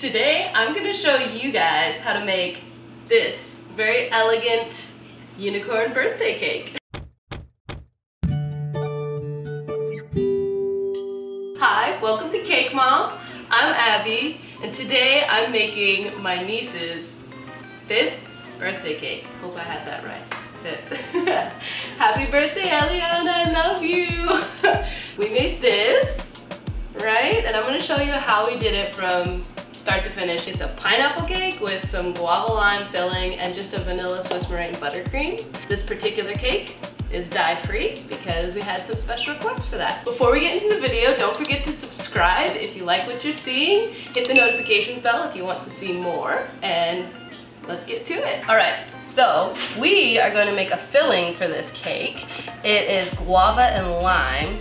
Today I'm going to show you guys how to make this very elegant unicorn birthday cake. Hi, welcome to Cake Mom. I'm Abby and today I'm making my niece's 5th birthday cake. Hope I had that right. 5th. Happy birthday, Eliana, I love you. We made this, right? And I'm going to show you how we did it from start to finish. It's a pineapple cake with some guava lime filling and just a vanilla Swiss meringue buttercream. This particular cake is dye-free because we had some special requests for that. Before we get into the video, don't forget to subscribe if you like what you're seeing. Hit the notifications bell if you want to see more, and let's get to it. All right, so we are going to make a filling for this cake. It is guava and lime.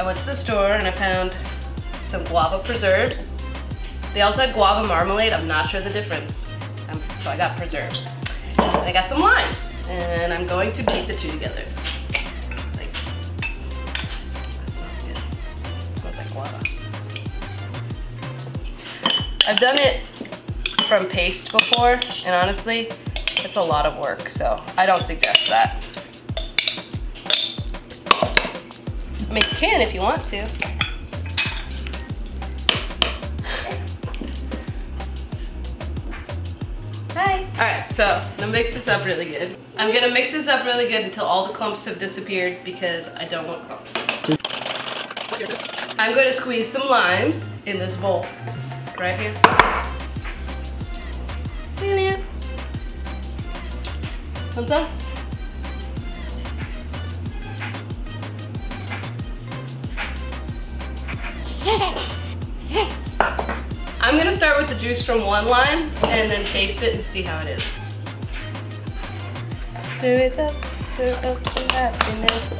I went to the store and I found some guava preserves. They also had guava marmalade. I'm not sure the difference. So I got preserves. And I got some limes. And I'm going to beat the two together. Like, that smells good. It smells like guava. I've done it from paste before, and honestly, it's a lot of work, so I don't suggest that. I mean, you can if you want to. Alright, so I'm gonna mix this up really good. I'm gonna mix this up really good until all the clumps have disappeared because I don't want clumps. I'm gonna squeeze some limes in this bowl right here. Brilliant. Thumbs up. I'm gonna start with the juice from one lime and then taste it and see how it is. Stir it up to happiness.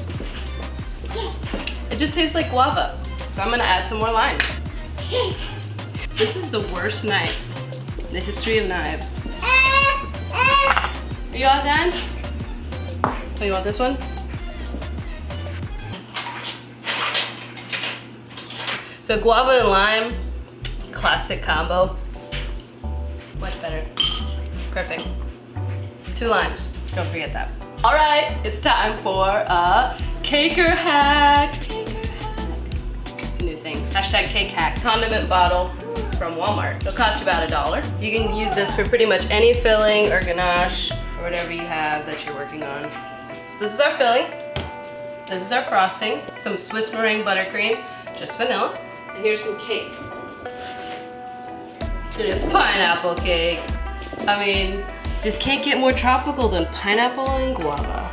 It just tastes like guava, so I'm gonna add some more lime. This is the worst knife in the history of knives. Are you all done? Oh, you want this one? So guava and lime, classic combo. Much better. Perfect. 2 limes. Don't forget that. All right, it's time for a Caker Hack. Caker Hack. It's a new thing. Hashtag Cake Hack. Condiment bottle from Walmart. It'll cost you about $1. You can use this for pretty much any filling or ganache or whatever you have that you're working on. So this is our filling. This is our frosting. Some Swiss meringue buttercream, just vanilla. And here's some cake. It's pineapple cake. I mean, just can't get more tropical than pineapple and guava.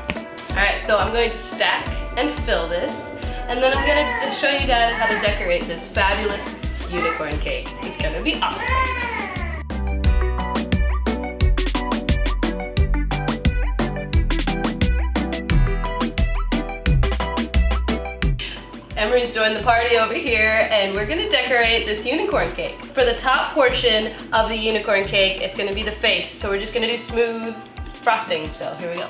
All right, so I'm going to stack and fill this, and then I'm gonna show you guys how to decorate this fabulous unicorn cake. It's gonna be awesome. Emery's joined the party over here, and we're gonna decorate this unicorn cake. For the top portion of the unicorn cake, it's gonna be the face, so we're just gonna do smooth frosting, so here we go.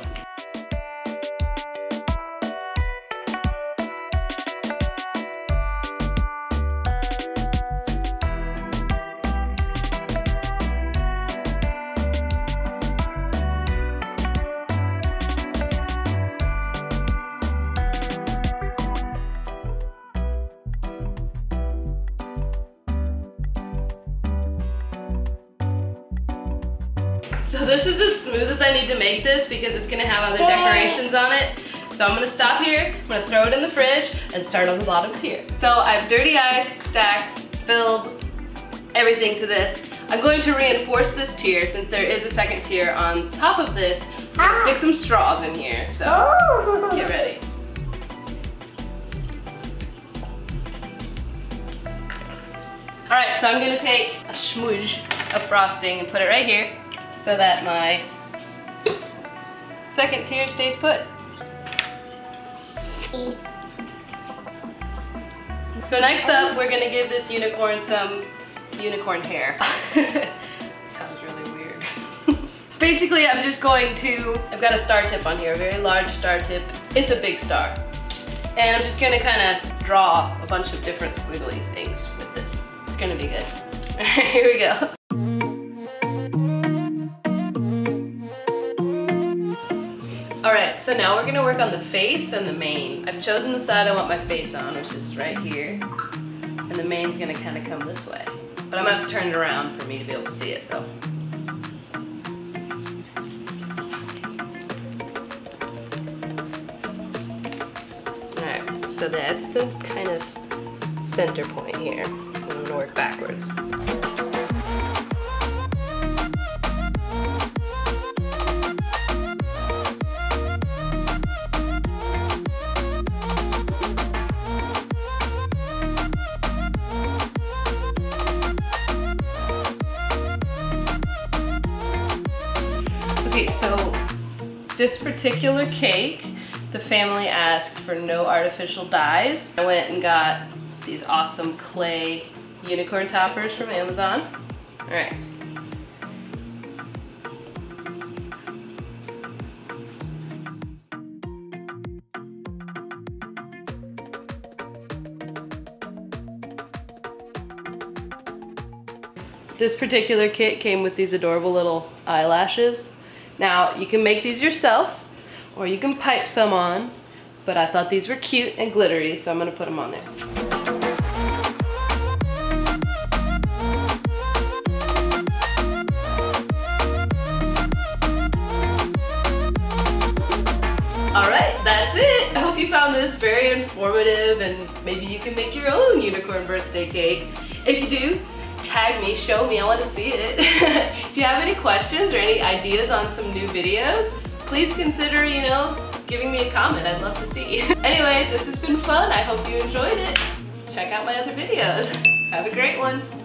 So this is as smooth as I need to make this because it's gonna have other decorations on it. So I'm gonna stop here, I'm gonna throw it in the fridge and start on the bottom tier. So I've dirty iced, stacked, filled, everything to this. I'm going to reinforce this tier since there is a second tier on top of this. I'll stick some straws in here, so get ready. All right, so I'm gonna take a smudge of frosting and put it right here, so that my second tier stays put. So next up, we're gonna give this unicorn some unicorn hair. Sounds really weird. Basically, I'm just going to, I've got a star tip on here, a very large star tip. It's a big star. And I'm just gonna kinda draw a bunch of different squiggly things with this. It's gonna be good. Alright, here we go. Alright, so now we're gonna work on the face and the mane. I've chosen the side I want my face on, which is right here. And the mane's gonna kinda come this way. But I'm gonna have to turn it around for me to be able to see it, so. Alright, so that's the kind of center point here. I'm gonna work backwards. Okay, so this particular cake, the family asked for no artificial dyes. I went and got these awesome clay unicorn toppers from Amazon. All right. This particular kit came with these adorable little eyelashes. Now, you can make these yourself, or you can pipe some on, but I thought these were cute and glittery, so I'm gonna put them on there. Alright, that's it! I hope you found this very informative and maybe you can make your own unicorn birthday cake. If you do, tag me, show me, I want to see it. If you have any questions or any ideas on some new videos, please consider, you know, giving me a comment. I'd love to see. Anyway, this has been fun. I hope you enjoyed it. Check out my other videos. Have a great one!